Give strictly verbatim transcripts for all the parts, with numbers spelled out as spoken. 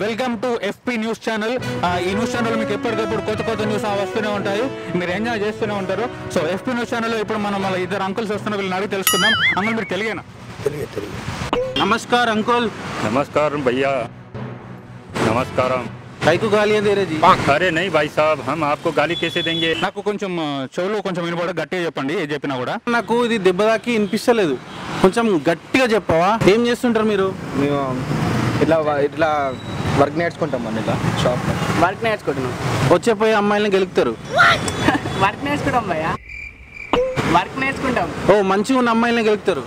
Welcome to FP news channel news channel में एप्पटिकप्पुडु news वस्तूने उंटायि मीरु एंजॉय चेस्तूने उंटारु सो एफपी न्यूज़ चैनल इप्पुडु मनम इद्दरु अंकल्स वस्तुन्नारु वीళ్ళని అడిగి తెలుసుకుందాం अंकल మీరు తెలుగేనా తెలుగే తెలుగే नमस्कार अंकल नमस्कार भैया नमस्कार काइको गालियां दे रहे जी अरे नहीं भाई साहब हम आपको गाली कैसे देंगे నాకు కొంచెం చెవులో కొంచెం వినబడ గట్టిగా చెప్పండి ఏ చెప్పినా కూడా నాకు ఇది దెబ్బదాకి వినిపిస్తలేదు కొంచెం గట్టిగా చెప్పవా ఏం చేస్తుంటారు మీరు నేను ఇట్లా ఇట్లా వర్క్ నేర్చుకుంటాం అన్న ఇట్లా షాప్ వర్క్ నేర్చుకుంటాం వచ్చేపోయి అమ్మాయిల్ని గెలుకుతారు వర్క్ నేర్చుకుంటాం భయ్యా వర్క్ నేర్చుకుంటాం ఓ మంచి ఉన్న అమ్మాయిల్ని గెలుకుతారు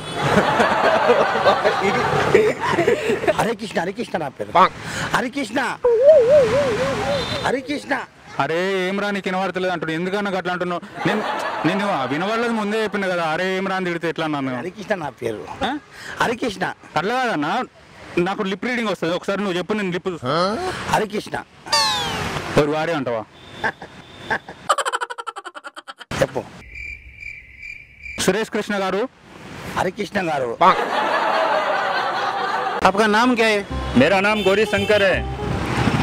हरे कृष्णा हरे कृष्णा ना पे हरे कृष्णा हरे कृष्णा अरे एम रा नीक विनवाड़े अंटे अट्ला विनवाड़े मुदे कदा अरे एम रा तिड़ते एट्ला हरे कृष्णा ना पेर हरे कृष्णा अट्ला నాకు లిప్ రీడింగ్ వస్తది ఒకసారి నువ్వు చెప్పు నేను లిప్ హరే కృష్ణ ఒక వారే అంటావా చెప్పు సురేష్ కృష్ణ గారు हरे कृष्णा गारो आपका नाम क्या है मेरा नाम गौरी शंकर है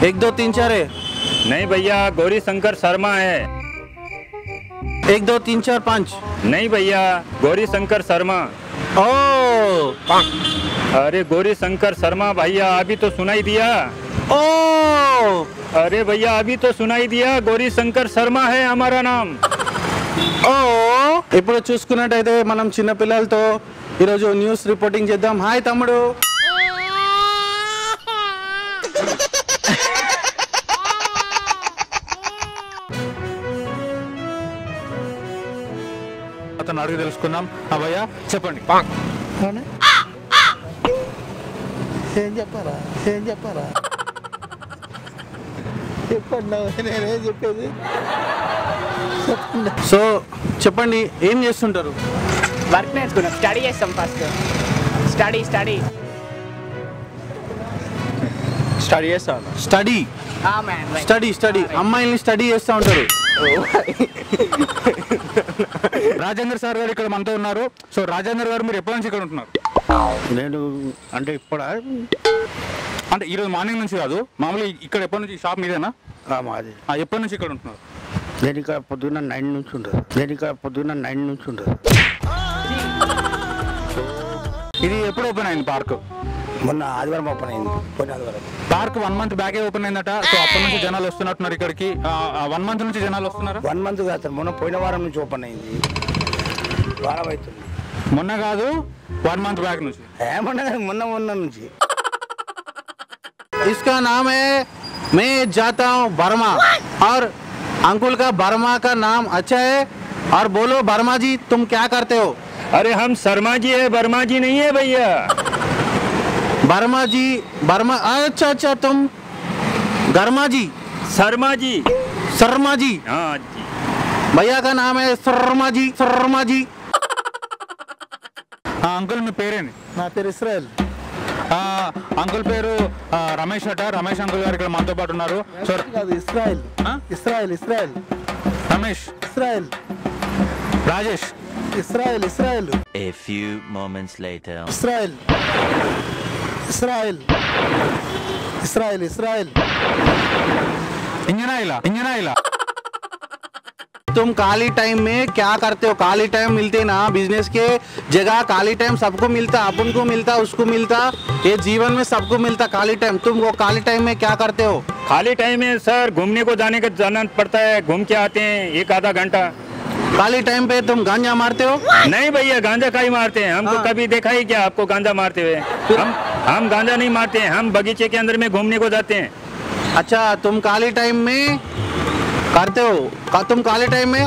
एक दो तीन चार है नहीं भैया गौरी शंकर शर्मा है एक दो तीन चार पाँच नहीं भैया गौरी शंकर शर्मा ओ अरे गौरी शंकर शर्मा भैया अभी तो सुनाई दिया ओ अरे भैया अभी तो सुनाई दिया गौरी शंकर शर्मा है हमारा नाम ओ ఇప్పుడు చూసుకున్నట్లయితే మనం చిన్న పిల్లలతో ఈ రోజు న్యూస్ రిపోర్టింగ్ చేద్దాం హాయ్ తమ్ముడు అతను అడిగి తెలుసుకుందాం అబయ్య చెప్పండి అవునా ఏం చెప్పారా ఏం చెప్పారా చెప్పన్నా నేనే చెప్పేది సో చెప్పండి ఏం చేస్తుంటారు వర్క్ నేర్చుకున్నా స్టడీ చేస్తాం ఫస్ట్ స్టడీ స్టడీ స్టడీ చేస్తా స్టడీ ఆ మ్యాన్ స్టడీ స్టడీ అమ్మాయిల్ని స్టడీ చేస్తా ఉంటారు రాజేంద్ర సార్ గారు ఇక్కడ మనతో ఉన్నారు సో రాజేంద్ర గారు మీరు ఎప్పటి నుంచి ఇక్కడ ఉంటున్నారు నేను అంటే ఇప్పుడు అంటే ఈ రోజు మార్నింగ్ నుంచి కాదు మామూలుగా ఇక్కడ ఎప్పటి నుంచి షాప్ మీదేనా ఆ మాది ఆ ఎప్పటి నుంచి ఇక్కడ ఉంటున్నారు నేను ఇక్కడ పొద్దున్న నైన్ నుంచి ఉంటాను నేను ఇక్కడ పొద్దున్న నైన్ నుంచి ఉంటాను ఇది ఎప్పుడు ఓపెన్ అయింది పార్క్ మొన్న ఆదివారం ఓపెన్ అయింది మొన్న ఆదివారం పార్క్ వన్ మంత్ బ్యాకే ఓపెన్ అయిందట సో అప్పటి నుంచి జనాలు వస్తున్నట్టున్నారు ఇక్కడికి వన్ మంత్ నుంచి జనాలు వస్తున్నారు వన్ మంత్ కాదు మొన్న పోయిన వారం నుంచి ఓపెన్ అయింది వారం అవుతుంది మొన్న కాదు వన్ మంత్ బ్యాక్ నుంచి ఏమన్నా మొన్న మొన్న నుంచి इसका नाम है मैं जाता हूँ बर्मा और अंकुल का बर्मा का नाम अच्छा है और बोलो बर्मा जी तुम क्या करते हो अरे हम शर्मा जी है बर्मा जी नहीं है भैया बर्मा जी बर्मा अच्छा अच्छा तुम गर्मा जी शर्मा जी शर्मा जी हाँ जी भैया का नाम है शर्मा जी शर्मा जी हाँ अंकल मैं पेरे ना पेर इसराइल अंकल पेर रमेश अट रमेश अंकल गारू मनों Israel Israel Israel Ramesh Israel Rajesh Israel Israel A few moments later Israel Israel Israel Israel इंजनाइला इंजनाइला तुम खाली टाइम में क्या करते हो खाली टाइम मिलते ना बिजनेस के जगह खाली टाइम सबको मिलता अपन को मिलता उसको मिलता ये जीवन में सबको मिलता खाली टाइम तुम वो खाली टाइम में क्या करते हो खाली टाइम में सर घूमने को जाने का जाना पड़ता है घूम के आते हैं एक आधा घंटा खाली टाइम पे तुम गांजा मारते हो नहीं भैया गांजा का ही मारते हैं हमको हाँ। कभी देखा ही क्या आपको गांजा मारते हुए हम हम गांजा नहीं मारते हैं हम बगीचे के अंदर में घूमने को जाते हैं अच्छा तुम खाली टाइम में करते हो का तुम काले टाइम में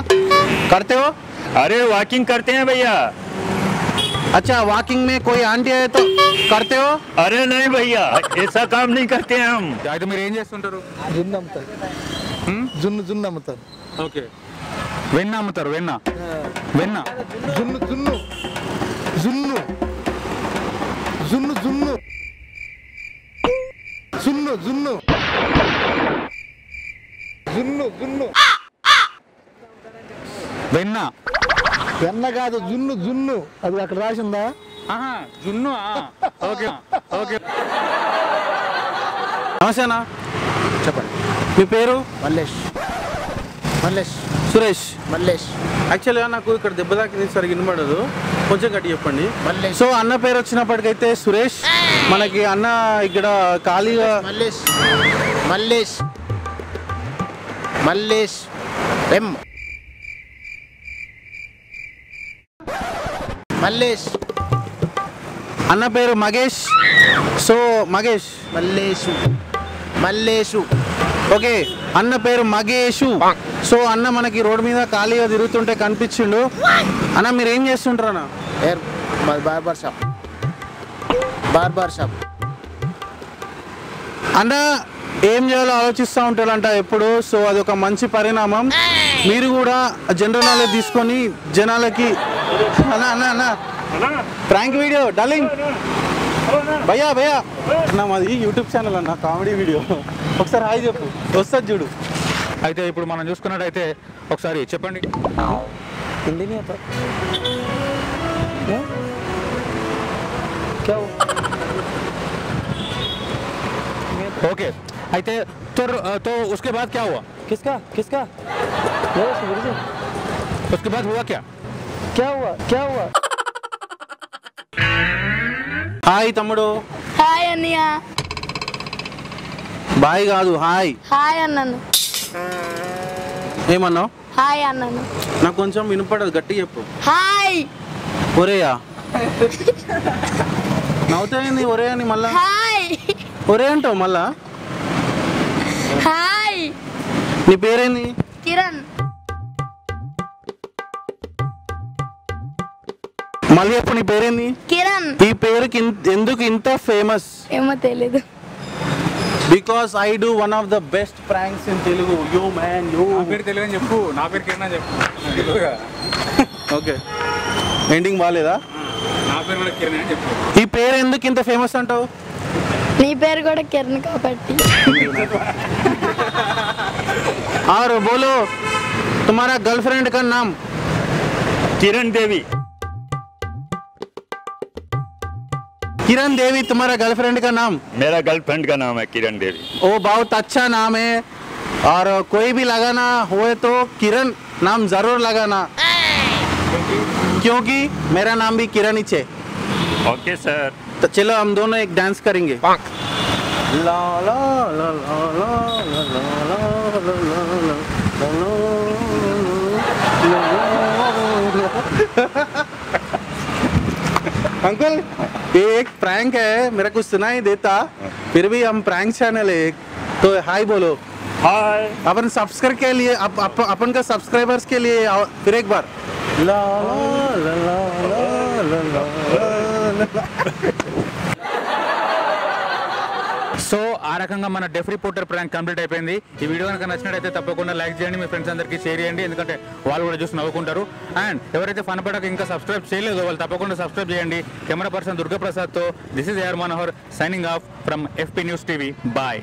करते हो अरे वॉकिंग करते हैं भैया अच्छा वॉकिंग में कोई आंटी है तो करते हो अरे नहीं भैया ऐसा काम नहीं करते हैं हम जाते मेरे रेंज सुनतरो जुन्ना मतर हम जुन्न जुन्ना मतर ओके वेन्ना मतर वेन्ना वेन्ना जुन्न जुन्नु जुन्नु जुन्नु जुन्नु जुन्नु जुन्नु जुन्नु जुन्नु వెన్న వెన్న కాదు జున్ను జున్ను అది అక్కడ రాసిందా ఆహా జున్ను ఆ ఓకే ఓకే ఆ నమస్తేనా చెప్పండి మీ పేరు మల్లేష్ మల్లేష్ సురేష్ మల్లేష్ యాక్చువల్లీ నాకు ఇక్కడ దెబ్బ తాకింది సరిగ్గా వినబడదు కొంచెం గట్టి చెప్పండి మల్లేష్ సో అన్న పేరు వచ్చినప్పటికైతే సురేష్ మనకి అన్న ఇక్కడ ఖాళీగా మల్లేష్ మల్లేష్ మల్లేష్ ఎం మల్లేష్ అన్న పేరు మగేష్ సో మగేష్ మల్లేషు మల్లేషు ఓకే అన్న పేరు మగేషు సో అన్న మనకి రోడ్ మీద ఖాళీగా తిరుగుతుంటే కనిపించిండు అన్న మీరు ఏం చేస్తుంటారు అన్న ఎర్ బార్బర్ షాప్ బార్బర్ షాప్ అన్న ఏం చేయాలో ఆలోచిస్తూ ఉంటారంట ఎప్పుడు సో అది ఒక మంచి పరిణామం మీరు కూడా జనరల్ నాలెడ్జ్ తీసుకొని జనాలకి అన్న అన్న అన్న ప్రాంక్ వీడియో డార్లింగ్ భయ్యా భయ్యా అన్న మాది యూట్యూబ్ ఛానల్ అన్న కామెడీ వీడియో ఒకసారి హాయ్ చెప్పు వస్తుంది చూడు అయితే ఇప్పుడు మనం చూసుకున్నట్టయితే ఒకసారి చెప్పండి హిందీని అప్పుడు ఓకే అయితే తో उसके बाद क्या हुआ किसका किसका उसके बाद हुआ क्या क्या हुआ क्या हुआ హాయ్ తమ్ముడు హాయ్ అన్నయ్య బాయ్ కాదు హాయ్ హాయ్ అన్నను ఏమన్నావు హాయ్ అన్నను నాకు కొంచెం వినపడదు గట్టిగా చెప్పు హాయ్ ఒరేయా నవ్వుతావేంది ఒరేయని మళ్ళా హాయ్ ఒరే అంటావు మళ్ళా హాయ్ నీ పేరేంది కిరణ్ మళ్ళీ చెప్పు నీ పేరేంది కిరణ్ ఈ పేరుకి ఎందుకు ఇంత ఫేమస్ ఏమో తెలియదు because I do one of the best pranks in Telugu you man you నా పేరు తెలియని చెప్పు నా పేరు కిరణ్ అని చెప్పు ఓకే ఎండింగ్ బాలేదా నా పేరు కూడా కిరణ్ అని చెప్పు ఈ పేరు ఎందుకు ఇంత ఫేమస్ అంటావు నీ పేరు కూడా కిరణ్ కాబట్టి और बोलो तुम्हारा गर्लफ्रेंड का नाम किरण देवी किरण देवी तुम्हारा गर्लफ्रेंड का नाम मेरा गर्लफ्रेंड का नाम है किरण देवी वो बहुत अच्छा नाम है और कोई भी लगाना हो तो किरण नाम जरूर लगाना क्योंकि मेरा नाम भी किरण ही है ओके सर तो चलो हम दोनों एक डांस करेंगे ला ला ला ला ला ला ला अंकल ये एक प्रैंक है मेरा कुछ सुना ही देता फिर भी हम प्रैंक चैनल है तो हाय बोलो हाय अपन सब्सक्राइब के लिए अप, अप, अपन का सब्सक्राइबर्स के लिए फिर एक बार ला ला ला ला ला సో ఆ రకంగా మన డెఫ్ రిపోర్టర్ ప్రాంక్ కంప్లీట్ అయిపోయింది ఈ వీడియో కనుక నచ్చినట్లయితే తప్పకుండా లైక్ చేయండి మీ ఫ్రెండ్స్ అందరికీ షేర్ చేయండి ఎందుకంటే వాళ్ళు కూడా చూసి నవ్వుకుంటారు అండ్ ఎవరైతే ఫన్ పడక ఇంకా సబ్స్క్రైబ్ చేయలేదో వాళ్ళు తప్పకుండా సబ్స్క్రైబ్ చేయండి కెమెరా పర్సన్ దుర్గాప్రసాద్తో this is AR Manohar signing off from FP news TV bye